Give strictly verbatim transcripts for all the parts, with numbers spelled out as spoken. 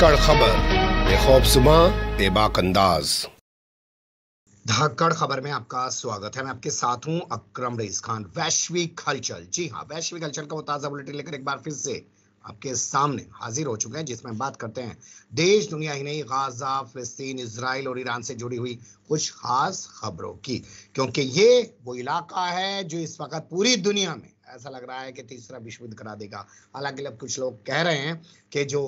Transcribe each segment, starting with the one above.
धाकड़ खबर बेखौफसुमा बेबाक अंदाज। धाकड़ खबर में आपका स्वागत है। मैं आपके साथ हूं अक्रम रेस खान। वैश्विक हलचल, जी हाँ, वैश्विक हलचल का वो ताजा बुलेटिन लेकर एक बार फिर से आपके सामने हाजिर हो चुके हैं, जिसमें बात करते हैं देश दुनिया ही नहीं, गाजा, फिलिस्तीन, इजराइल और ईरान से जुड़ी हुई कुछ खास खबरों की, क्योंकि ये वो इलाका है जो इस वक्त पूरी दुनिया में ऐसा लग रहा है कि तीसरा विश्व युद्ध करा देगा। हालांकि अब कुछ लोग कह रहे हैं कि जो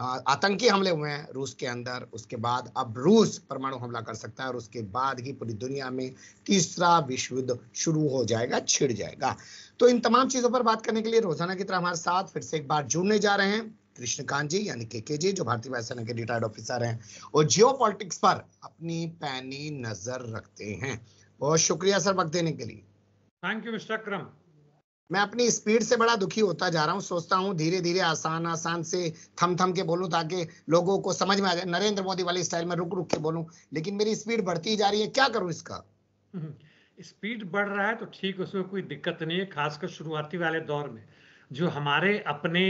आतंकी हमले हुए हैं रूस के अंदर, उसके बाद अब रूस परमाणु हमला कर सकता है और उसके बाद ही पूरी दुनिया में तीसरा विश्व युद्ध शुरू हो जाएगा, छिड़ जाएगा। तो इन तमाम चीजों पर बात करने के लिए रोजाना की तरह हमारे साथ फिर से एक बार जुड़ने जा रहे हैं कृष्णकांत जी, यानी के के जी, जो भारतीय वायुसेना के रिटायर्ड ऑफिसर हैं और जियोपॉलिटिक्स पर अपनी पैनी नजर रखते हैं। बहुत शुक्रिया सर वक्त देने के लिए। Thank you mister Akram. मैं अपनी स्पीड से बड़ा दुखी होता जा रहा हूँ, सोचता हूँ धीरे धीरे आसान आसान से थम थम के बोलूँ ताकि लोगों को समझ में आ जाए, नरेंद्र मोदी वाली स्टाइल में रुक रुक के बोलूँ, लेकिन मेरी स्पीड बढ़ती जा रही है, क्या करूँ इसका। स्पीड बढ़ रहा है तो ठीक, उसमें कोई दिक्कत नहीं है, खासकर शुरुआती वाले दौर में। जो हमारे अपने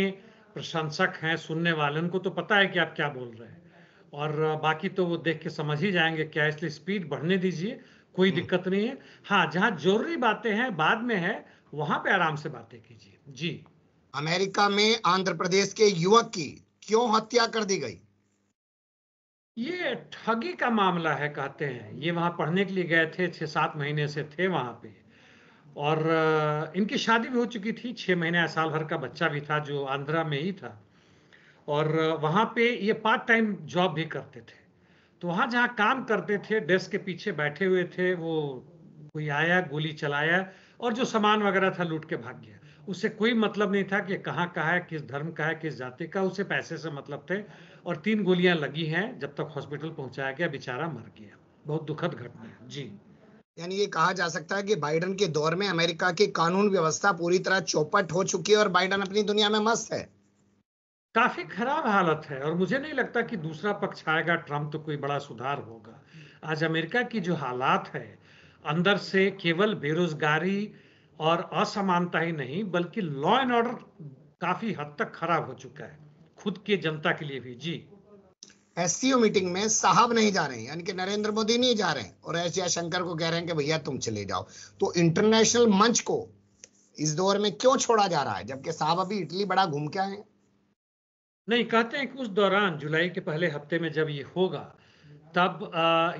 प्रशंसक हैं, सुनने वाले, उनको तो पता है कि आप क्या बोल रहे हैं और बाकी तो वो देख के समझ ही जाएंगे क्या, इसलिए स्पीड बढ़ने दीजिए, कोई दिक्कत नहीं है। हाँ, जहाँ जरूरी बातें हैं बाद में है, वहां पे आराम से बातें कीजिए। जी, अमेरिका में आंध्र प्रदेश के युवक की क्यों हत्या कर दी गई? ये ठगी का मामला है कहते हैं। ये वहां पढ़ने के लिए गए थे, छह सात महीने से थे वहां पे, और इनकी शादी भी हो चुकी थी, छह महीने साल भर का बच्चा भी था जो आंध्रा में ही था, और वहां पे ये पार्ट टाइम जॉब भी करते थे। तो वहां जहाँ काम करते थे डेस्क के पीछे बैठे हुए थे, वो कोई आया गोली चलाया और जो सामान वगैरह था लूट के भाग गया। उससे कोई मतलब नहीं था कि कहाँ का है, किस धर्म का है, किस जाति का, उसे पैसे से मतलब थे। और तीन गोलियां लगी हैं, जब तक हॉस्पिटल पहुंचाया गया बेचारा मर गया। बहुत दुखद घटना है जी। यानी ये कहा जा सकता है कि बाइडेन के दौर में अमेरिका की कानून व्यवस्था पूरी तरह चौपट हो चुकी है और बाइडेन अपनी दुनिया में मस्त है। काफी खराब हालत है और मुझे नहीं लगता कि दूसरा पक्ष आएगा ट्रम्प तो कोई बड़ा सुधार होगा। आज अमेरिका की जो हालात है अंदर से, केवल बेरोजगारी और असमानता ही नहीं बल्कि लॉ एंड ऑर्डर काफी हद तक खराब हो चुका है, खुद के जनता के लिए भी। जी, एससीओ मीटिंग में साहब नहीं जा रहे हैं, यानी कि नरेंद्र मोदी नहीं जा रहे हैं और एस जयशंकर को कह रहे हैं कि भैया तुम चले जाओ। तो इंटरनेशनल मंच को इस दौर में क्यों छोड़ा जा रहा है, जबकि साहब अभी इटली बड़ा घूम के आए? नहीं, कहते हैं कि उस दौरान जुलाई के पहले हफ्ते में जब ये होगा तब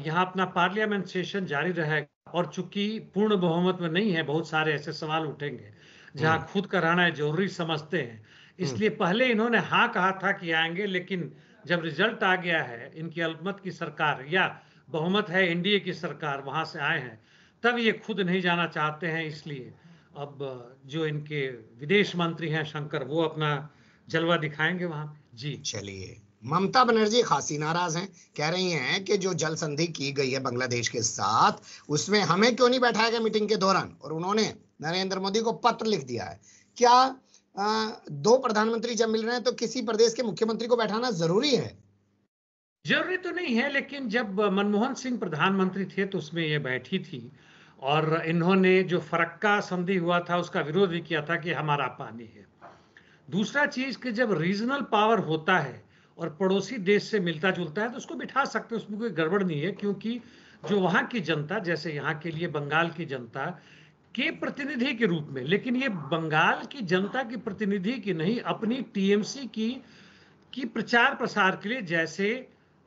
यहाँ अपना पार्लियामेंट सेशन जारी रहेगा, और चूंकि पूर्ण बहुमत में नहीं है, बहुत सारे ऐसे सवाल उठेंगे जहां खुद कराना जरूरी समझते हैं। इसलिए पहले इन्होंने हाँ कहा था कि आएंगे, लेकिन जब रिजल्ट आ गया है, इनकी अल्पमत की सरकार या बहुमत है एनडीए की सरकार, वहां से आए हैं, तब ये खुद नहीं जाना चाहते हैं। इसलिए अब जो इनके विदेश मंत्री हैं शंकर, वो अपना जलवा दिखाएंगे वहां जी। चलिए, ममता बनर्जी खासी नाराज हैं, कह रही हैं कि जो जल संधि की गई है बांग्लादेश के साथ उसमें हमें क्यों नहीं बैठाया गया मीटिंग के दौरान, और उन्होंने नरेंद्र मोदी को पत्र लिख दिया है। क्या आ, दो प्रधानमंत्री जब मिल रहे हैं तो किसी प्रदेश के मुख्यमंत्री को बैठाना जरूरी है? जरूरी तो नहीं है, लेकिन जब मनमोहन सिंह प्रधानमंत्री थे तो उसमें ये बैठी थी, और इन्होंने जो फरक्का संधि हुआ था उसका विरोध भी किया था कि हमारा पानी है। दूसरा चीज कि जब रीजनल पावर होता है और पड़ोसी देश से मिलता जुलता है तो उसको बिठा सकते हैं, उसमें कोई गड़बड़ नहीं है, क्योंकि जो वहाँ की जनता, जैसे यहाँ के लिए बंगाल की जनता के प्रतिनिधि के रूप में, लेकिन ये बंगाल की जनता के प्रतिनिधि की नहीं, अपनी टीएमसी की की प्रचार प्रसार के लिए, जैसे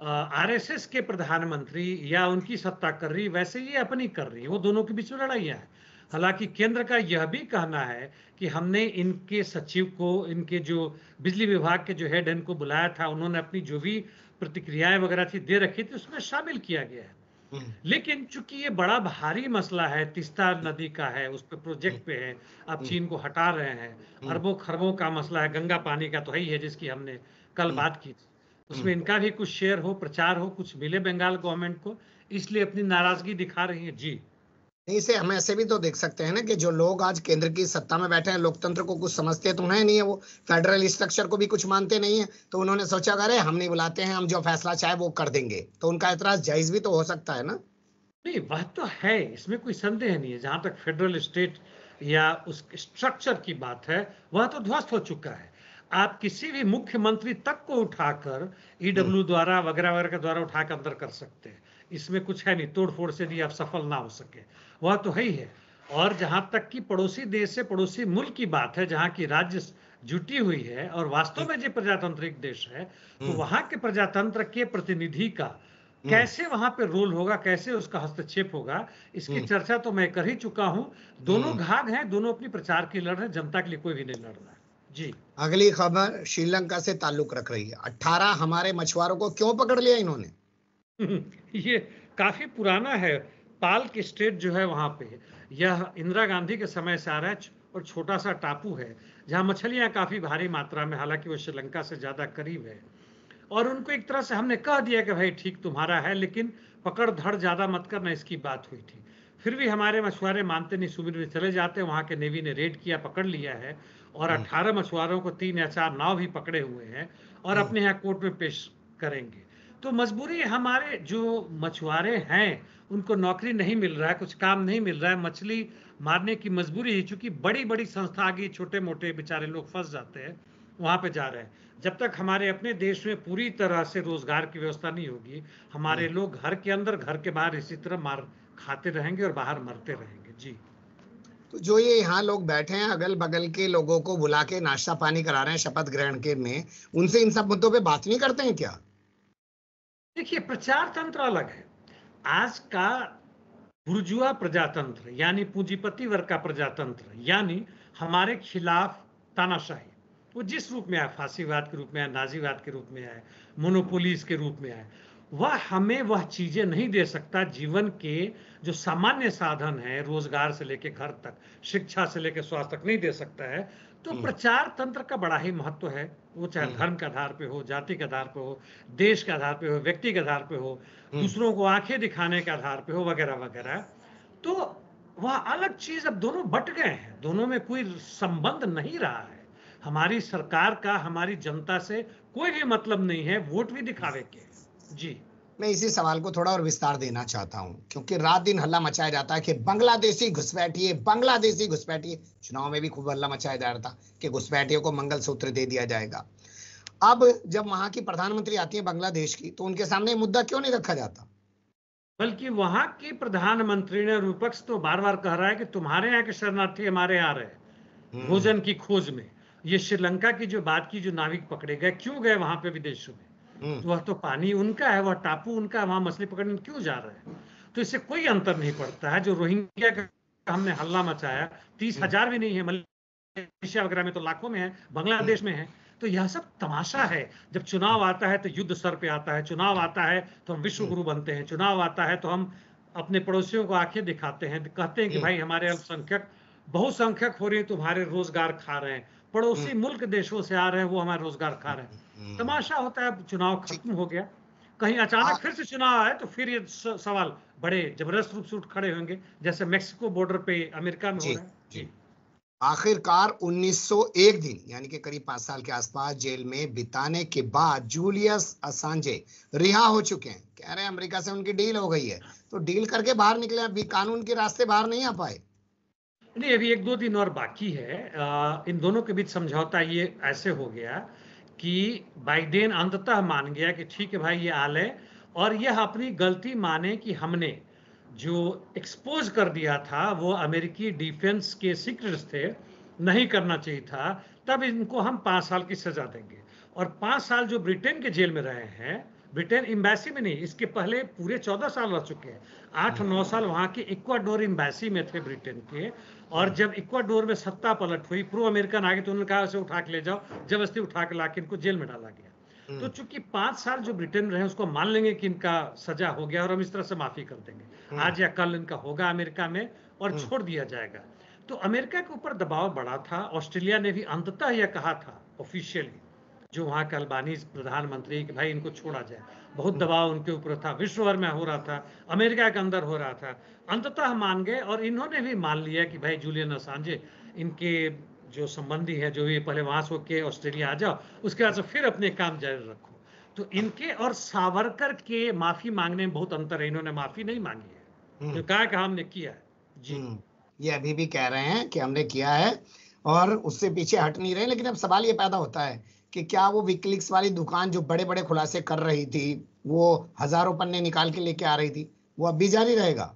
आरएसएस के प्रधानमंत्री या उनकी सत्ता कर रही वैसे ये अपनी कर रही है, वो दोनों के बीच में लड़ाइयाँ हैं। हालांकि केंद्र का यह भी कहना है कि हमने इनके सचिव को, इनके जो बिजली विभाग के जो हेड हैं इनको बुलाया था, उन्होंने अपनी जो भी प्रतिक्रियाएं वगैरह थी दे रखी थी, उसमें शामिल किया गया है। लेकिन चूंकि ये बड़ा भारी मसला है, तीस्ता नदी का है, उस पर प्रोजेक्ट पे है, आप चीन को हटा रहे हैं, अरबों खरबों का मसला है, गंगा पानी का तो ही है जिसकी हमने कल बात की थी, उसमें इनका भी कुछ शेयर हो, प्रचार हो, कुछ मिले बंगाल गवर्नमेंट को, इसलिए अपनी नाराजगी दिखा रही है। जी, इसे हम ऐसे भी तो देख सकते हैं ना कि जो लोग आज केंद्र की सत्ता में बैठे हैं, लोकतंत्र को कुछ समझते तो है नहीं है, वो फेडरल स्ट्रक्चर को भी कुछ मानते नहीं है, तो उन्होंने सोचा अरे हम नहीं बुलाते हैं, हम जो फैसला चाहे वो कर देंगे, तो उनका एतराज जायज भी तो हो सकता है ना। नहीं, वह तो है, इसमें कोई संदेह नहीं है। जहाँ तक फेडरल स्टेट या उस स्ट्रक्चर की बात है वह तो ध्वस्त हो चुका है। आप किसी भी मुख्यमंत्री तक को उठाकर ईडब्ल्यू द्वारा वगैरह वगैरह के द्वारा उठाकर अंदर कर सकते हैं, इसमें कुछ है नहीं, तोड़फोड़ से भी आप सफल ना हो सके, वह तो है ही है। और जहां तक कि पड़ोसी देश से पड़ोसी मुल्क की बात है, जहां की राज्य जुटी हुई है और वास्तव में जो प्रजातांत्रिक देश है, तो वहां के प्रजातंत्र के प्रतिनिधि का कैसे वहां पे रोल होगा, कैसे उसका हस्तक्षेप होगा, इसकी चर्चा तो मैं कर ही चुका हूँ। दोनों घाघ हैं, दोनों अपनी प्रचार की लड़ रहे हैं, जनता के लिए कोई भी नहीं लड़ रहा है। जी, अगली खबर श्रीलंका से ताल्लुक रख रही है। अठारह हमारे मछुआरों को क्यों पकड़ लिया इन्होंने? ये काफी पुराना है, पाल की स्टेट जो है वहां पे, यह इंदिरा गांधी के समय से आ रहा है और छोटा सा टापू है जहां मछलियां काफी भारी मात्रा में, हालांकि वो श्रीलंका से ज्यादा करीब है, और उनको एक तरह से हमने कह दिया कि भाई ठीक तुम्हारा है, लेकिन पकड़ धड़ ज्यादा मत करना, इसकी बात हुई थी। फिर भी हमारे मछुआरे मानते नहीं, सुबह में चले जाते हैं, वहाँ के नेवी ने रेड किया, पकड़ लिया है, और अट्ठारह मछुआरों को तीन या चार नाव भी पकड़े हुए हैं और अपने यहाँ कोर्ट में पेश करेंगे। तो मजबूरी, हमारे जो मछुआरे हैं उनको नौकरी नहीं मिल रहा है, कुछ काम नहीं मिल रहा है, मछली मारने की मजबूरी है, चूंकि बड़ी बड़ी संस्था आगे छोटे मोटे बेचारे लोग फंस जाते हैं, वहाँ पे जा रहे हैं। जब तक हमारे अपने देश में पूरी तरह से रोजगार की व्यवस्था नहीं होगी, हमारे लोग घर के अंदर घर के बाहर इसी तरह मार खाते रहेंगे और बाहर मरते रहेंगे। जी, तो जो ये यहाँ लोग बैठे हैं, अगल बगल के लोगों को बुला के नाश्ता पानी करा रहे हैं शपथ ग्रहण के में, उनसे इन सब मुद्दों पे बात नहीं करते हैं क्या? देखिए, प्रचार तंत्र अलग है। आज का बुर्जुआ प्रजातंत्र यानी पूंजीपति वर्ग का प्रजातंत्र, यानी हमारे खिलाफ तानाशाही, वो जिस रूप में आए, फांसीवाद के रूप में आए, नाजीवाद के रूप में आए, मोनोपोलीज के रूप में आए, वह हमें वह चीजें नहीं दे सकता, जीवन के जो सामान्य साधन है, रोजगार से लेकर घर तक, शिक्षा से लेकर स्वास्थ्य तक नहीं दे सकता है। तो प्रचार तंत्र का बड़ा ही महत्व है, वो चाहे धर्म के आधार पे हो, जाति के आधार पे हो, देश के आधार पे हो, व्यक्ति के आधार पे हो, दूसरों को आंखें दिखाने के आधार पे हो, वगैरह वगैरह। तो वह अलग चीज, अब दोनों बट गए हैं, दोनों में कोई संबंध नहीं रहा है। हमारी सरकार का हमारी जनता से कोई भी मतलब नहीं है, वोट भी दिखावे के। जी, मैं इसी सवाल को थोड़ा और विस्तार देना चाहता हूं, क्योंकि रात दिन हल्ला मचाया जाता है कि बांग्लादेशी घुसपैठिए, बांग्लादेशी घुसपैठिए। चुनाव में भी खूब हल्ला मचाया जा रहा था कि घुसपैठियों को मंगलसूत्र दे दिया जाएगा। अब जब वहां की प्रधानमंत्री आती है बांग्लादेश की, तो उनके सामने मुद्दा क्यों नहीं रखा जाता? बल्कि वहां की प्रधानमंत्री ने, विपक्ष तो बार बार कह रहा है कि तुम्हारे यहाँ के शरणार्थी हमारे यहाँ आ रहे हैं भोजन की खोज में। ये श्रीलंका की जो बात की, जो नाविक पकड़े गए, क्यों गए वहां पे विदेशों में? वह तो पानी उनका है, वह टापू उनका है, वहां मछली पकड़ने क्यों जा रहे हैं? तो इससे कोई अंतर नहीं पड़ता है। जो रोहिंग्या का हमने हल्ला मचाया, तीस हजार भी नहीं है, मलेशिया वगैरह में तो लाखों में है, बांग्लादेश में है। तो यह सब तमाशा है। जब चुनाव आता है तो युद्ध सर पे आता है, चुनाव आता है तो हम विश्व गुरु बनते हैं, चुनाव आता है तो हम अपने पड़ोसियों को आंखें दिखाते हैं, कहते हैं कि भाई हमारे अल्पसंख्यक बहुसंख्यक हो रही है, तुम्हारे रोजगार खा रहे हैं, पड़ोसी मुल्क देशों से आ रहे हैं, वो हमारे रोजगार खा रहे हैं। तमाशा होता है। चुनाव खत्म हो गया, कहीं अचानक फिर से चुनाव आए तो फिर ये सवाल बड़े जबरदस्त रूप से उठ खड़े होंगे, जैसे मेक्सिको बॉर्डर पे अमेरिका में हो रहा है। जी, आखिरकार उन्नीस सौ एक दिन यानी कि करीब पांच साल के आसपास जेल में बिताने के बाद जूलियस असांजे रिहा हो चुके हैं। कह रहे हैं अमेरिका से उनकी डील हो गई है, तो डील करके बाहर निकले, अभी कानून के रास्ते बाहर नहीं आ पाए। नहीं, अभी एक दो दिन और बाकी है। आ, इन दोनों के बीच समझौता ये ऐसे हो गया कि बाइडेन अंततः मान गया कि ठीक है भाई ये हाल है, और यह अपनी गलती माने कि हमने जो एक्सपोज कर दिया था वो अमेरिकी डिफेंस के सीक्रेट्स थे, नहीं करना चाहिए था, तब इनको हम पाँच साल की सजा देंगे। और पाँच साल जो ब्रिटेन के जेल में रहे हैं, ब्रिटेन एम्बेसी में नहीं, इसके पहले पूरे चौदह साल रह चुके हैं, आठ नौ साल वहाँ के इक्वाडोर एम्बेसी में थे ब्रिटेन के। और जब इक्वाडोर में सत्ता पलट हुई, प्रो अमेरिकन आगे, तो उन्होंने कहा उसे उठा के ले जाओ, जबरदस्ती उठा के ला के इनको जेल में डाला गया। तो चूंकि पाँच साल जो ब्रिटेन रहे उसको मान लेंगे कि इनका सजा हो गया और हम इस तरह से माफी कर देंगे, आज या कल इनका होगा अमेरिका में और छोड़ दिया जाएगा। तो अमेरिका के ऊपर दबाव बढ़ा था। ऑस्ट्रेलिया ने भी अंततः यह कहा था ऑफिशियली, जो वहाँ का अल्बानीज प्रधानमंत्री, कि भाई इनको छोड़ा जाए। बहुत दबाव उनके ऊपर था, विश्व भर में हो रहा था, अमेरिका के अंदर हो रहा था। अंततः मान गए और इन्होंने भी मान लिया कि भाई जूलियन असांजे, इनके जो संबंधी है, जो भी पहले वहाँ से होके ऑस्ट्रेलिया आ जाओ, उसके बाद से फिर अपने काम जारी रखो। तो इनके और सावरकर के माफी मांगने में बहुत अंतर है। इन्होंने माफी नहीं मांगी है, तो कहा कि हमने किया है। जी, ये अभी भी कह रहे हैं कि हमने किया है। और उससे पीछे हट नहीं रहे। लेकिन अब सवाल ये पैदा होता है कि क्या वो विकीलीक्स वाली दुकान जो बड़े बड़े खुलासे कर रही थी, वो हजारों पन्ने निकाल के लेके आ रही थी, वो अब भी जारी रहेगा?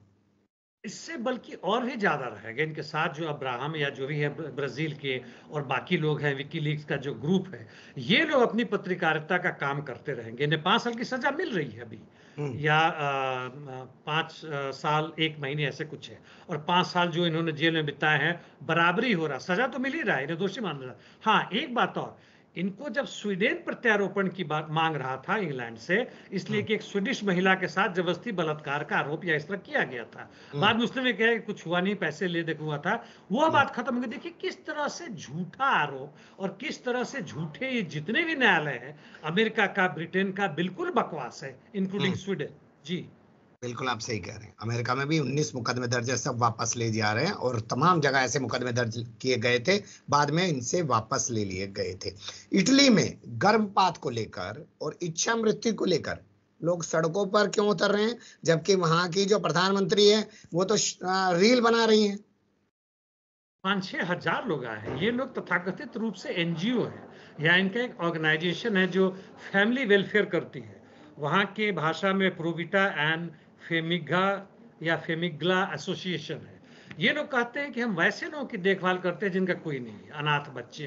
इससे बल्कि और भी ज़्यादा रहेगा। इनके साथ जो अब्राहम या जो भी है ब्राज़ील के और बाकी लोग हैं, विकीलीक्स का जो ग्रुप है, ये लोग अपनी पत्रकारिता का काम करते रहेंगे। इन्हें पाँच साल की सजा मिल रही है अभी, या पाँच साल एक महीने ऐसे कुछ है, और पाँच साल जो इन्होंने जेल में बिताए हैं बराबरी हो रहा, सजा तो मिल ही रहा है, इन्हें दोषी मान रहा। हाँ, एक बात और, इनको जब स्वीडन प्रत्यारोपण की बात मांग रहा था इंग्लैंड से, इसलिए कि एक स्वीडिश महिला के साथ जबरदस्ती बलात्कार का आरोप या इस तरह किया गया था, बाद में उसने भी कहा कुछ हुआ नहीं, पैसे ले देख हुआ था, वह बात खत्म हो गई। देखिए किस तरह से झूठा आरोप और किस तरह से झूठे ये जितने भी न्यायालय हैं अमेरिका का, ब्रिटेन का, बिल्कुल बकवास है, इंक्लूडिंग स्वीडन। जी बिल्कुल, आप सही कह रहे हैं। अमेरिका में भी उन्नीस मुकदमे दर्ज है, सब वापस ले जा रहे हैं, और तमाम जगह ऐसे मुकदमे दर्ज किए गए थे, बाद में इनसे वापस ले लिए गए थे। इटली में गर्भपात को लेकर और इच्छा मृत्यु को लेकर लोग सड़कों पर क्यों उतर रहे हैं, जबकि वहां की जो प्रधानमंत्री है वो तो रील बना रही है? पाँच छः हजार लोग आए हैं। ये लोग तथाकथित रूप से एनजीओ है, या इनका एक ऑर्गेनाइजेशन है जो फैमिली वेलफेयर करती है। वहाँ के भाषा में प्रोविटा एंड फेमिगा या फेमिगला एसोसिएशन है। ये लोग कहते हैं कि हम वैसे लोगों की देखभाल करते हैं जिनका कोई नहीं है, अनाथ बच्चे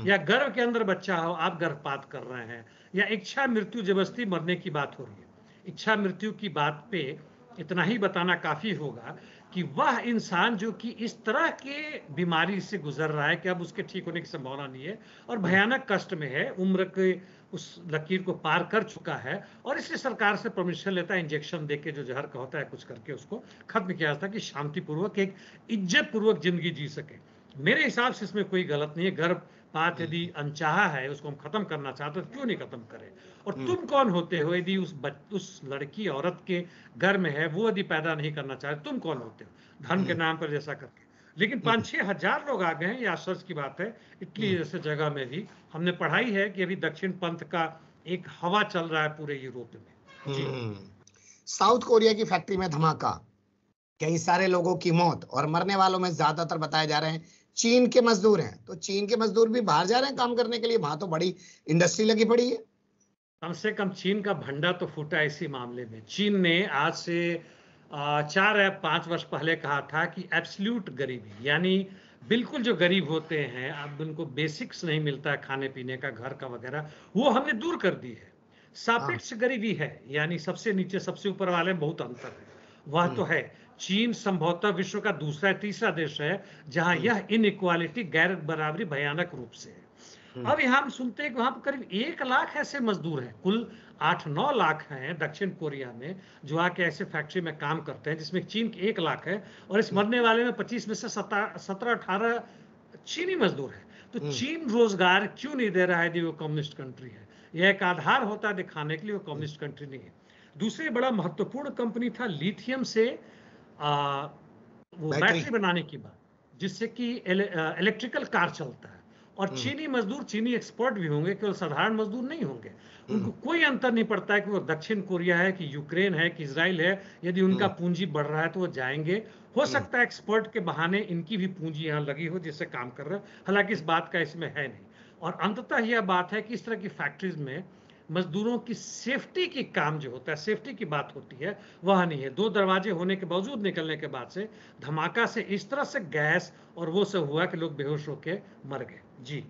हो या गर्भ के अंदर बच्चा हो, आप गर्भपात कर रहे हैं, या इच्छा मृत्यु जबरदस्ती मरने की बात हो रही है। इच्छा मृत्यु की बात पे इतना ही बताना काफ़ी होगा कि वह इंसान जो कि इस तरह के बीमारी से गुजर रहा है कि अब उसके ठीक होने की संभावना नहीं है और भयानक कष्ट में है, उम्र के उस लकीर को पार कर चुका है, और इसलिए सरकार से परमिशन लेता है, इंजेक्शन देके जो जहर का होता है कुछ करके उसको खत्म किया जाता है कि शांतिपूर्वक एक इज्जतपूर्वक जिंदगी जी सके। मेरे हिसाब से इसमें कोई गलत नहीं है। गर्भपात यदि अनचाहा है, उसको हम खत्म करना चाहते हैं, क्यों नहीं खत्म करें? और तुम कौन होते हो यदि उस उस लड़की औरत के घर में है वो यदि पैदा नहीं करना चाहते, तुम कौन होते हो धर्म के नाम पर, जैसा करके। लेकिन पाँच छः हजार लोग आ गए हैं, ये आश्चर्य की बात है। इटली जैसे जगह में भी हमने पढ़ाई है कि अभी दक्षिण पंथ का एक हवा चल रहा है पूरे यूरोप में। साउथ कोरिया की फैक्ट्री में धमाका, कई सारे लोगों की मौत, और मरने वालों में ज्यादातर बताए जा रहे हैं चीन के मजदूर हैं। तो चीन के मजदूर भी बाहर जा रहे हैं काम करने के लिए, वहां तो बड़ी इंडस्ट्री लगी पड़ी है। कम से कम चीन का भंडा तो फूटा इसी मामले में। चीन ने आज से चार या पाँच वर्ष पहले कहा था कि एब्सल्यूट गरीबी, यानी बिल्कुल जो गरीब होते हैं, अब उनको बेसिक्स नहीं मिलता है खाने पीने का, घर का वगैरह, वो हमने दूर कर दी है। सापेक्ष गरीबी है, यानी सबसे नीचे सबसे ऊपर वाले में बहुत अंतर है, वह तो है। चीन संभवतः विश्व का दूसरा तीसरा देश है जहां यह इनइक्वालिटी, गैर बराबरी भयानक रूप से है। अब यहाँ हम सुनते हैं कि वहाँ पर करीब एक लाख ऐसे मजदूर हैं, कुल आठ नौ लाख हैं दक्षिण कोरिया में जो आके ऐसे फैक्ट्री में काम करते हैं, जिसमें चीन के एक लाख है, और इस मरने वाले में पच्चीस में से सत्रह अठारह चीनी मजदूर हैं। तो चीन रोजगार क्यों नहीं दे रहा है यदि वो कम्युनिस्ट कंट्री है? यह एक आधार होता है दिखाने के लिए वो कम्युनिस्ट कंट्री नहीं है। दूसरी बड़ा महत्वपूर्ण कंपनी था लिथियम से आ, वो बैटरी बनाने की बात, जिससे कि एले, इलेक्ट्रिकल कार चलता है, और चीनी मजदूर चीनी एक्सपर्ट भी होंगे, केवल साधारण मजदूर नहीं होंगे। उनको कोई अंतर नहीं पड़ता है कि वो दक्षिण कोरिया है कि यूक्रेन है कि इजराइल है, यदि उनका पूंजी बढ़ रहा है तो वो जाएंगे। हो सकता है एक्सपर्ट के बहाने इनकी भी पूंजी यहाँ लगी हो जिससे काम कर रहे हैं, हालांकि इस बात का इसमें है नहीं। और अंततः यह बात है कि इस तरह की फैक्ट्रीज में मजदूरों की सेफ्टी की काम जो होता है, सेफ्टी की बात होती है, वह नहीं है। दो दरवाजे होने के बावजूद निकलने के बाद से धमाका से इस तरह से गैस और वो सब हुआ कि लोग बेहोश होके मर गए। जी,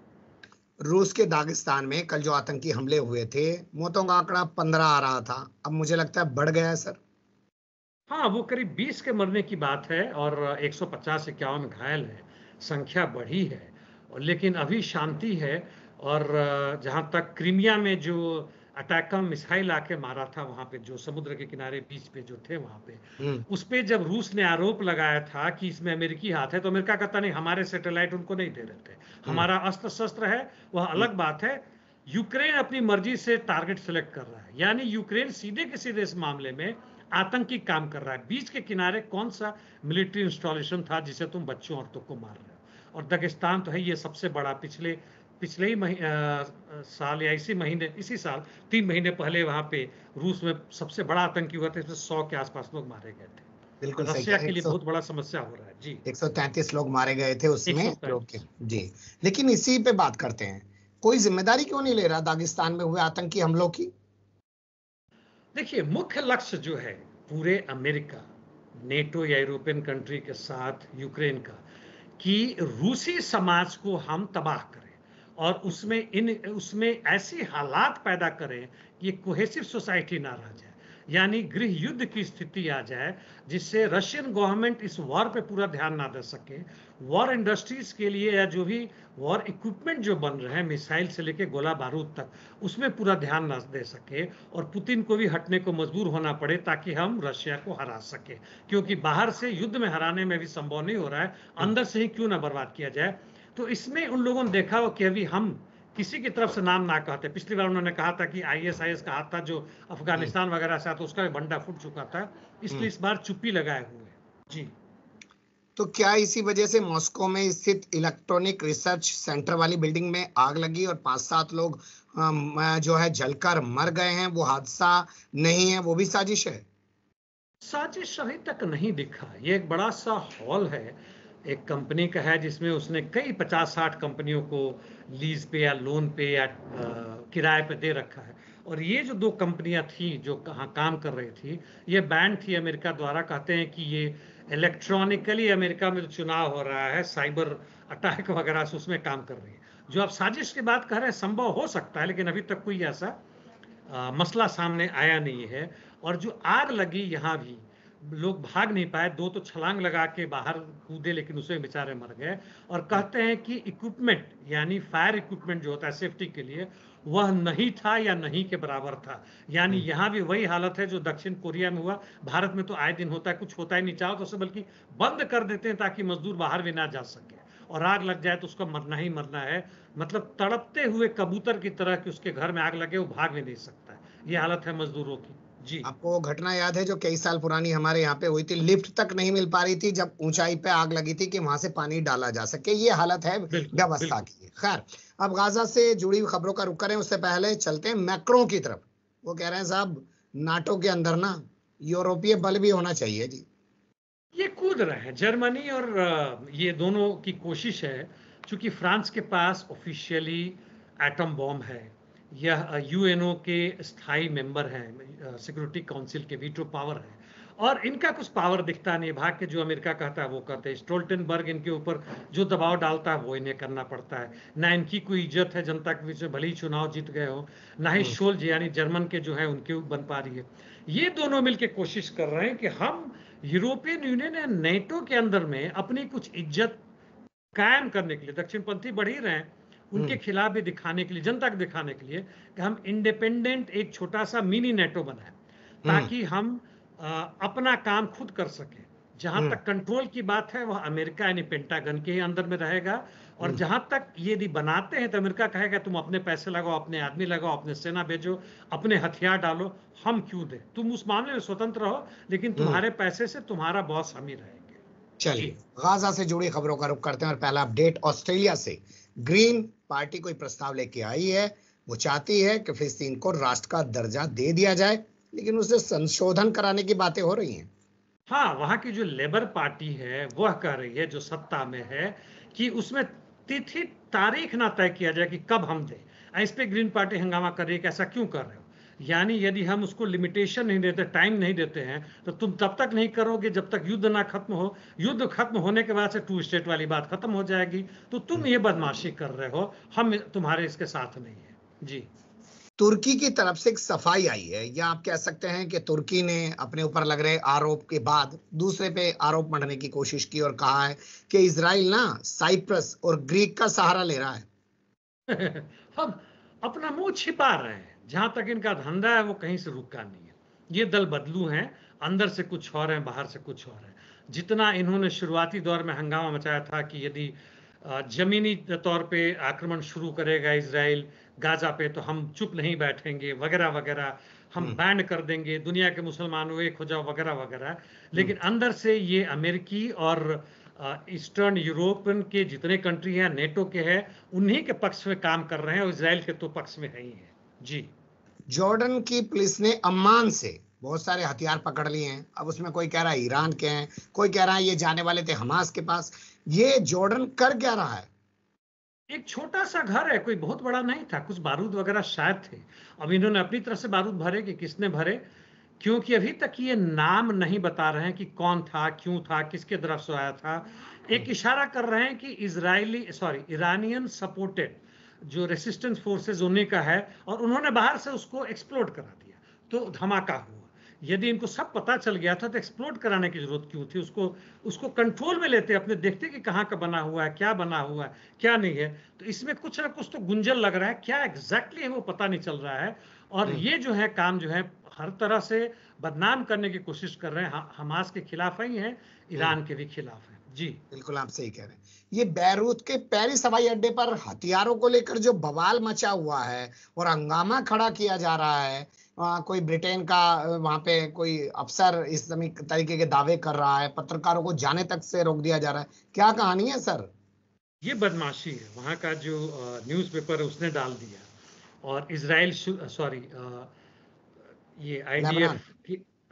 रूस के दागिस्तान में कल जो आतंकी हमले हुए थे, मौतों का आंकड़ा पंद्रह आ रहा था, अब मुझे लगता है बढ़ गया है सर। हाँ, वो करीब बीस के मरने की बात है और एक सौ पचास इक्यावन घायल है, संख्या बढ़ी है, लेकिन अभी शांति है। और जहाँ तक क्रीमिया में जो अटैक का मिसाइल आके मारा था, वहाँ पे जो समुद्र के किनारे बीच पे जो थे वहाँ पे, उस पे जब रूस ने आरोप लगाया था कि इसमें अमेरिकी हाथ है, तो अमेरिका कहता नहीं, हमारे सैटेलाइट उनको नहीं दे रहे थे, हमारा अस्त्र शस्त्र है, वह अलग बात है। यूक्रेन अपनी मर्जी से टारगेट सेलेक्ट कर रहा है, यानी यूक्रेन सीधे के सीधे इस मामले में आतंकी काम कर रहा है। बीच के किनारे कौन सा मिलिट्री इंस्टॉलेशन था जिसे तुम बच्चों औरतों को मार रहे हो? और दागिस्तान तो है ये सबसे बड़ा, पिछले पिछले ही मही साल या इसी महीने इसी साल तीन महीने पहले वहाँ पे रूस में सबसे बड़ा आतंकी हुआ था, इसमें सौ के आसपास लोग मारे गए थे। बिल्कुल रशिया के लिए बहुत बड़ा समस्या हो रहा है जी। एक सौ तैंतीस लोग मारे गए थे उसमें जी। लेकिन इसी पे बात करते हैं, कोई जिम्मेदारी क्यों नहीं ले रहा दागिस्तान में हुए आतंकी हमलों की? देखिए, मुख्य लक्ष्य जो है पूरे अमेरिका, नेटो या यूरोपियन कंट्री के साथ यूक्रेन का, कि रूसी समाज को हम तबाह करें और उसमें इन उसमें ऐसी हालात पैदा करें कि कोहेसिव सोसाइटी ना रह जाए, यानी गृह युद्ध की स्थिति आ जाए जिससे रशियन गवर्नमेंट इस वॉर पे पूरा ध्यान ना दे सके। वॉर इंडस्ट्रीज के लिए या जो भी वॉर इक्विपमेंट जो बन रहे हैं, मिसाइल से लेके गोला बारूद तक, उसमें पूरा ध्यान ना दे सके और पुतिन को भी हटने को मजबूर होना पड़े ताकि हम रशिया को हरा सके, क्योंकि बाहर से युद्ध में हराने में भी संभव नहीं हो रहा है, अंदर से ही क्यों ना बर्बाद किया जाए। तो इसमें उन लोगों ने देखा हो कि अभी हम किसी की तरफ से नाम ना कहते। पिछली बार उन्होंने कहा था कि आईएसआईएस का हाथ था जो अफगानिस्तान वगैरह से आता, उसका भी बंडा फूट चुका था, इसलिए इस बार चुप्पी लगाए हुए जी। तो क्या इसी वजह से मॉस्को में स्थित इलेक्ट्रॉनिक रिसर्च सेंटर वाली बिल्डिंग में आग लगी और पांच सात लोग जो है जलकर मर गए हैं, वो हादसा नहीं है, वो भी साजिश है? साजिश अभी तक नहीं दिखा। ये एक बड़ा सा हॉल है, एक कंपनी का है जिसमें उसने कई पचास साठ कंपनियों को लीज पे या लोन पे या किराए पे दे रखा है। और ये जो दो कंपनियां थी जो कहाँ काम कर रही थी, ये बैन थी अमेरिका द्वारा। कहते हैं कि ये इलेक्ट्रॉनिकली अमेरिका में जो चुनाव हो रहा है, साइबर अटैक वगैरह से, उसमें काम कर रही है। जो आप साजिश की बात कर रहे हैं, संभव हो सकता है, लेकिन अभी तक कोई ऐसा आ, मसला सामने आया नहीं है। और जो आग लगी, यहाँ भी लोग भाग नहीं पाए, दो तो छलांग लगा के बाहर कूदे लेकिन उसमें बेचारे मर गए। और कहते हैं कि इक्विपमेंट, यानी फायर इक्विपमेंट जो होता है सेफ्टी के लिए, वह नहीं था या नहीं के बराबर था। यानी यहाँ भी वही हालत है जो दक्षिण कोरिया में हुआ। भारत में तो आए दिन होता है, कुछ होता ही नहीं, चाहो तो उसे बल्कि बंद कर देते हैं ताकि मजदूर बाहर भी ना जा सके, और आग लग जाए तो उसका मरना ही मरना है। मतलब तड़पते हुए कबूतर की तरह कि उसके घर में आग लगे, वो भाग भी नहीं सकता है। ये हालत है मजदूरों की जी। आपको घटना याद है जो कई साल पुरानी हमारे यहाँ पे हुई थी, लिफ्ट तक नहीं मिल पा रही थी जब ऊंचाई पे आग लगी थी कि वहां से पानी डाला जा सके। ये हालत है व्यवस्था की। खैर, अब गाजा से जुड़ी खबरों का रुख करें, उससे पहले चलते हैं मैक्रों की तरफ। वो कह रहे हैं साहब, नाटो के अंदर ना यूरोपीय बल भी होना चाहिए जी। ये कूद रहे हैं जर्मनी, और ये दोनों की कोशिश है, चूंकि फ्रांस के पास ऑफिशियली एटम बॉम्ब है, यह यूएनओ के स्थायी मेंबर हैं, सिक्योरिटी काउंसिल के वीटो पावर है, और इनका कुछ पावर दिखता नहीं। भाग के जो अमेरिका कहता है वो कहते हैं, स्टोल्टनबर्ग इनके ऊपर जो दबाव डालता है वो इन्हें करना पड़ता है। ना इनकी कोई इज्जत है जनता के बीच में, भले ही चुनाव जीत गए हो, ना ही शोल्ज यानी जर्मन के जो है उनके बन पा रही है। ये दोनों मिलकर कोशिश कर रहे हैं कि हम यूरोपियन यूनियन या नेटो के अंदर में अपनी कुछ इज्जत कायम करने के लिए, दक्षिणपंथी बढ़ ही रहे हैं उनके खिलाफ भी दिखाने के लिए, जनता को दिखाने के लिए कि हम इंडिपेंडेंट एक छोटा सा मिनी नेटो बनाए, ताकि हम आ, अपना काम खुद कर सकें। जहां तक कंट्रोल की बात है वह अमेरिका यानी पेंटागन के ही अंदर में रहेगा, और जहां तक यदि बनाते हैं तो अमेरिका कहेगा तुम अपने पैसे लगाओ, अपने आदमी लगाओ, अपने सेना भेजो, अपने हथियार डालो, हम क्यों दें, तुम उस मामले में स्वतंत्र रहो, लेकिन तुम्हारे पैसे से तुम्हारा बॉस हम ही रहेंगे। चलिए, गाजा से जुड़ी खबरों का रुख करते हैं, और पहला अपडेट ऑस्ट्रेलिया से। ग्रीन पार्टी कोई प्रस्ताव लेके आई है, वो चाहती है कि फिलिस्तीन को राष्ट्र का दर्जा दे दिया जाए, लेकिन उससे संशोधन कराने की बातें हो रही हैं। हाँ, वहाँ की जो लेबर पार्टी है वह कह रही है, जो सत्ता में है, कि उसमें तिथि तारीख ना तय किया जाए कि कब हम दें। इस पर ग्रीन पार्टी हंगामा कर रही है कि ऐसा क्यों कर रहे हो, यानी यदि हम उसको लिमिटेशन नहीं देते, टाइम नहीं देते हैं, तो तुम तब तक नहीं करोगे जब तक युद्ध ना खत्म हो। युद्ध खत्म होने के बाद से टू स्टेट वाली बात खत्म हो जाएगी, तो तुम ये बदमाशी कर रहे हो, हम तुम्हारे इसके साथ नहीं है जी। तुर्की की तरफ से एक सफाई आई है, या आप कह सकते हैं कि तुर्की ने अपने ऊपर लग रहे आरोप के बाद दूसरे पे आरोप मढ़ने की कोशिश की और कहा है कि इसराइल ना साइप्रस और ग्रीक का सहारा ले रहा है। हम अपना मुंह छिपा रहे हैं, जहां तक इनका धंधा है वो कहीं से रुका नहीं है। ये दल बदलू हैं, अंदर से कुछ और हैं, बाहर से कुछ और हैं। जितना इन्होंने शुरुआती दौर में हंगामा मचाया था कि यदि जमीनी तौर पे आक्रमण शुरू करेगा इजराइल गाजा पे तो हम चुप नहीं बैठेंगे वगैरह वगैरह, हम बैन कर देंगे, दुनिया के मुसलमानों एक हो जाओ वगैरह वगैरह, लेकिन अंदर से ये अमेरिकी और ईस्टर्न यूरोपियन के जितने कंट्री हैं, नेटो के हैं, उन्हीं के पक्ष में काम कर रहे हैं, और इसराइल के तो पक्ष में है ही है जी। जॉर्डन की पुलिस ने अम्मान से बहुत सारे हथियार पकड़ लिए हैं। अब उसमें कोई कह रहा है ईरान के हैं, कोई कह रहा है ये जाने वाले थे हमास के पास। ये जॉर्डन कर क्या रहा है? एक छोटा सा घर है, कोई बहुत बड़ा नहीं था, कुछ बारूद वगैरह शायद थे। अब इन्होंने अपनी तरफ से बारूद भरे कि किसने भरे, क्योंकि अभी तक ये नाम नहीं बता रहे हैं कि कौन था, क्यों था, किसके तरफ से आया था। एक इशारा कर रहे हैं कि इजरायली सॉरी ईरानियन सपोर्टेड जो रेसिस्टेंस फोर्सेज उन्हीं का है, और उन्होंने बाहर से उसको एक्सप्लोड करा दिया तो धमाका हुआ। यदि इनको सब पता चल गया था तो एक्सप्लोड कराने की जरूरत क्यों थी? उसको उसको कंट्रोल में लेते अपने, देखते कि कहाँ का बना हुआ है, क्या बना हुआ है, क्या नहीं है। तो इसमें कुछ ना कुछ तो गुंजल लग रहा है, क्या एग्जैक्टली है वो पता नहीं चल रहा है। और ये जो है काम जो है हर तरह से बदनाम करने की कोशिश कर रहे हैं। हमास के खिलाफ ही है, ईरान के भी खिलाफ है। जी बिल्कुल आप सही कह रहे हैं। ये बैरूत के पेरिस हवाई अड्डे पर हथियारों को लेकर जो बवाल मचा हुआ है और हंगामा खड़ा किया जा रहा है, आ, कोई ब्रिटेन का वहाँ पे कोई अफसर इस तरीके के दावे कर रहा है, पत्रकारों को जाने तक से रोक दिया जा रहा है, क्या कहानी है सर? ये बदमाशी है, वहाँ का जो न्यूज़पेपर उसने डाल दिया। और इसराइल सॉरी ये आईडीएफ,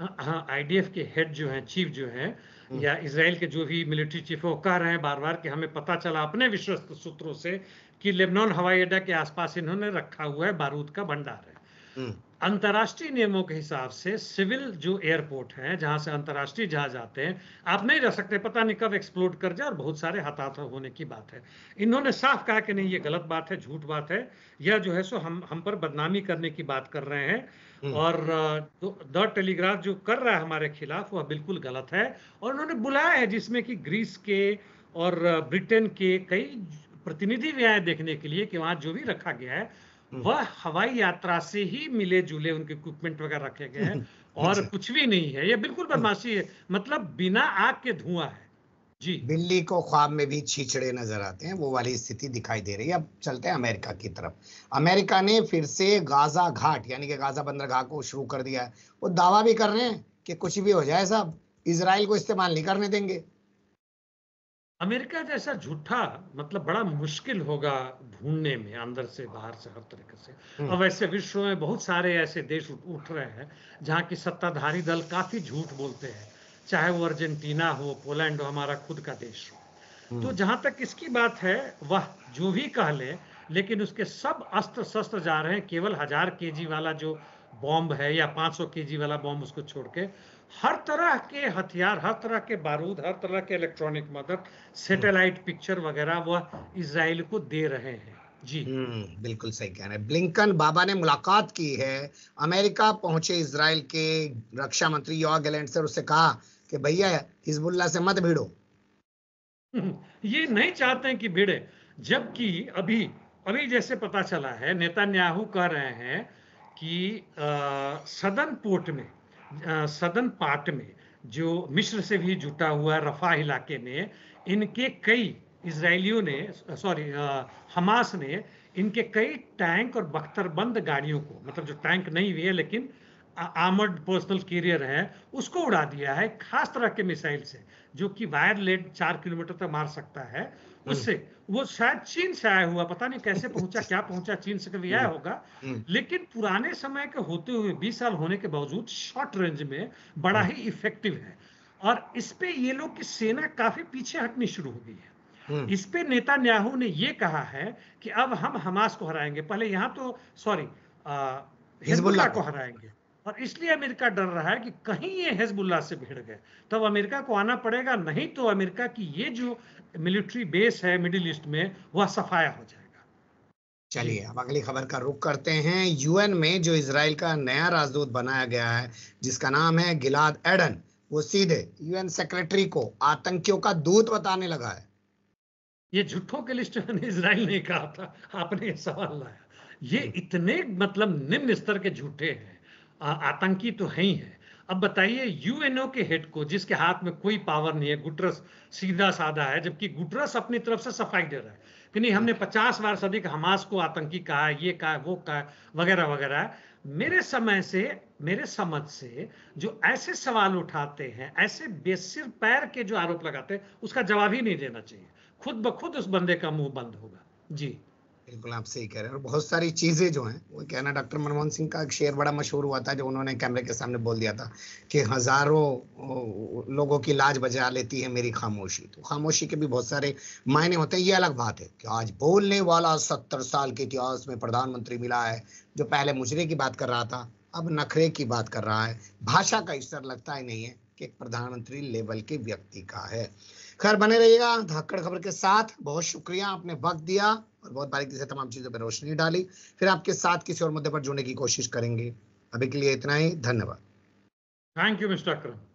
हाँ आईडीएफ के हेड जो हैं, चीफ जो हैं, या इसराइल के जो भी मिलिट्री चीफ वो कह रहे हैं बार बार कि हमें पता चला अपने विश्वस्त सूत्रों से कि लेबनान हवाई अड्डा के आसपास इन्होंने रखा हुआ है बारूद का भंडार है। अंतर्राष्ट्रीय नियमों के हिसाब से सिविल जो एयरपोर्ट हैं जहां से अंतर्राष्ट्रीय जहाज आते हैं आप नहीं रह सकते, पता नहीं कब एक्सप्लोड कर जाए और बहुत सारे हताहत होने की बात है। इन्होंने साफ कहा कि नहीं ये गलत बात है, झूठ बात है, या जो है सो हम हम पर बदनामी करने की बात कर रहे हैं। और द टेलीग्राफ जो कर रहा है हमारे खिलाफ वह बिल्कुल गलत है। और उन्होंने बुलाया है जिसमें कि ग्रीस के और ब्रिटेन के कई प्रतिनिधि भी आए देखने के लिए कि वहाँ जो भी रखा गया है वह हवाई यात्रा से ही मिले जुले उनके इक्विपमेंट वगैरह रखे गए हैं और कुछ भी नहीं है। ये बिल्कुल बदमाशी है, मतलब बिना आग के धुआं है। जी बिल्ली को ख्वाब में भी छींचड़े नजर आते हैं, वो वाली स्थिति दिखाई दे रही है। अब चलते हैं अमेरिका की तरफ। अमेरिका ने फिर से गाजा घाट यानी कि गाजा बंदरगाह को शुरू कर दिया है। वो दावा भी कर रहे हैं कि कुछ भी हो जाए साहब, इसराइल को इस्तेमाल नहीं करने देंगे। अमेरिका जैसा झूठा मतलब बड़ा मुश्किल होगा ढूंढने में, अंदर से बाहर से हर तरीके से। और वैसे विश्व में बहुत सारे ऐसे देश उठ रहे हैं जहाँ की सत्ताधारी दल काफी झूठ बोलते हैं, चाहे वो अर्जेंटीना हो, पोलैंड हो, हमारा खुद का देश हो। तो जहाँ तक इसकी बात है वह जो भी कह ले, लेकिन उसके सब अस्त्र शस्त्र जा रहे हैं, केवल हजार के जी वाला जो बॉम्ब है या पाँच सौ के जी वाला बॉम्ब उसको छोड़ के हर तरह के हथियार, हर तरह के बारूद, हर तरह के इलेक्ट्रॉनिक मदद, सैटेलाइट पिक्चर वगैरह वह इजराइल को दे रहे हैं। जी बिल्कुल सही कह रहे हैं। ब्लिंकन बाबा ने मुलाकात की है, अमेरिका पहुंचे इजराइल के रक्षा मंत्री योआव गैलेंट से, उससे कहा कि भैया हिजबुल्लाह से मत भिड़ो। ये नहीं चाहते हैं कि भिड़े, जबकि अभी अभी जैसे पता चला है नेतन्याहू कह रहे हैं कि आ, सदन पोर्ट में सदन पार्ट में जो मिस्र से भी जुटा हुआ रफा इलाके में इनके कई इजरायलियों ने सॉरी हमास ने इनके कई टैंक और बख्तरबंद गाड़ियों को, मतलब जो टैंक नहीं हुए लेकिन आर्मर्ड पर्सनल कैरियर है, उसको उड़ा दिया है, खास तरह के मिसाइल से जो कि वायर लेड चार किलोमीटर तक मार सकता है उससे। वो शायद चीन से आया हुआ, पता नहीं कैसे पहुंचा, क्या पहुंचा, चीन से कभी आया होगा, लेकिन पुराने समय के होते हुए बीस साल होने के बावजूद शॉर्ट रेंज में बड़ा ही इफेक्टिव है। और इस पे ये लोग की सेना काफी पीछे हटनी शुरू हो गई है। इस पे नेतन्याहू ने ये कहा है कि अब हम हमास को हराएंगे, पहले यहाँ तो सॉरी हिजबुल्लाह को हराएंगे। और इसलिए अमेरिका डर रहा है कि कहीं ये हिजबुल्लाह से भिड़ गए तब अमेरिका को आना पड़ेगा, नहीं तो अमेरिका की ये जो मिलिट्री बेस है मिडिल ईस्ट में वह सफाया हो जाएगा। चलिए अब अगली खबर का रुख करते हैं। यूएन में जो इजराइल का नया राजदूत बनाया गया है जिसका नाम है गिलाद एडन, वो सीधे यूएन सेक्रेटरी को आतंकियों का दूत बताने लगा है। ये झूठों के लिस्ट में इजराइल ने कहा था, आपने ये सवाल लाया। ये इतने मतलब निम्न स्तर के झूठे हैं, आतंकी तो है ही है। अब बताइए यूएनओ के हेड को जिसके हाथ में कोई पावर नहीं है, गुटरस सीधा साधा है, जबकि गुटरस अपनी तरफ से सफाई दे रहा है कि नहीं हमने पचास बार से अधिक हमास को आतंकी कहा है, ये कहा है, वो कहा है, वगैरह वगैरह। मेरे समय से मेरे समझ से जो ऐसे सवाल उठाते हैं, ऐसे बेसिर पैर के जो आरोप लगाते हैं उसका जवाब ही नहीं देना चाहिए, खुद ब खुद उस बंदे का मुंह बंद होगा। जी बिल्कुल आप सही कह रहे हैं। और बहुत सारी चीज़ें जो हैं वो कहना, डॉक्टर मनमोहन सिंह का एक शेर बड़ा मशहूर हुआ था जो उन्होंने कैमरे के सामने बोल दिया था कि हज़ारों लोगों की लाज बजा लेती है मेरी खामोशी। तो खामोशी के भी बहुत सारे मायने होते हैं। ये अलग बात है कि आज बोलने वाला सत्तर साल के इतिहास में प्रधानमंत्री मिला है, जो पहले मुजरे की बात कर रहा था अब नखरे की बात कर रहा है। भाषा का स्तर लगता ही नहीं है कि एक प्रधानमंत्री लेवल के व्यक्ति का है। खैर, बने रहिएगा धाकड़ खबर के साथ। बहुत शुक्रिया, आपने वक्त दिया और बहुत बारीकी से तमाम चीजों पर रोशनी डाली। फिर आपके साथ किसी और मुद्दे पर जुड़ने की कोशिश करेंगे। अभी के लिए इतना ही, धन्यवाद। Thank you mister Akram.